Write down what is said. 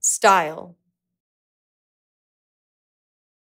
Style.